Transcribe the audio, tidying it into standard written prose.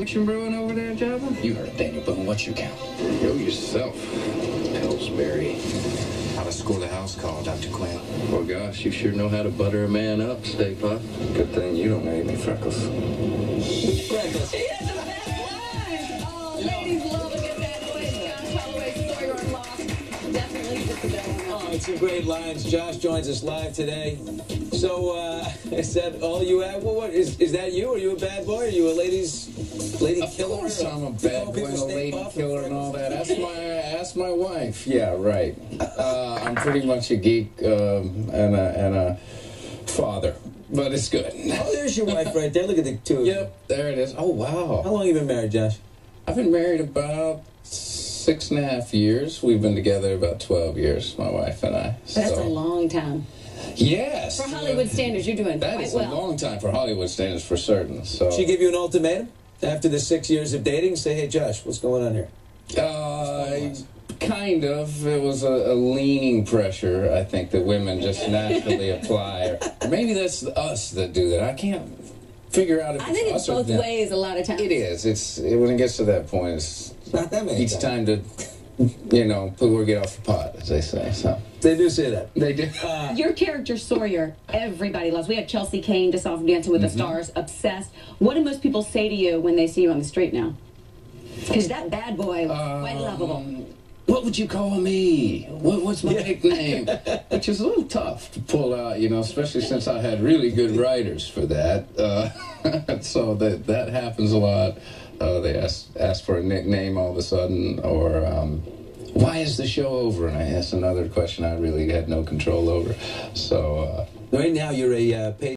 addiction brewing over there, Java? You heard Daniel Boone. What's your count? Know yourself, Pillsbury. How to score the house call, Dr. Quayle. Well, gosh, you sure know how to butter a man up, Stay Puft. Good thing you don't hate me, Freckles. Freckles. She has the best line. Oh, ladies love to get that place. Josh Holloway, Sawyer, and Lost. Definitely just the some great lines. Josh joins us live today. So, is that all you have? Well, what is that you? Are you a bad boy? Are you a lady killer? Of course I'm a bad boy, a lady killer and all that. That's my wife. Yeah, right. I'm pretty much a geek and a father, but it's good. Oh, there's your wife right there. Look at the two of you. Yep, there it is. Oh, wow. How long have you been married, Josh? I've been married about 6.5 years. We've been together about 12 years, my wife and I. So. That's a long time. Yes. For Hollywood standards, you're doing that is well. A long time for Hollywood standards, for certain. So. She give you an ultimatum after the 6 years of dating? Say, hey, Josh, what's going on here? Kind of. It was a leaning pressure, I think, that women just naturally apply. Or maybe that's us that do that. I can't figure out if I think it's both ways a lot of times. It is. When it gets to that point, it's not that many. It's time to, you know, poo or get off the pot, as they say. So they do say that. They do. Your character Sawyer, everybody loves. We had Chelsea Kane just off Dancing with the Stars, obsessed. What do most people say to you when they see you on the street now? Because that bad boy was quite lovable. What would you call me? What's my nickname? Which is a little tough to pull out, you know, especially since I had really good writers for that. So that happens a lot. They ask for a nickname all of a sudden, or why is the show over? And I asked another question I really had no control over. So right now you're a paid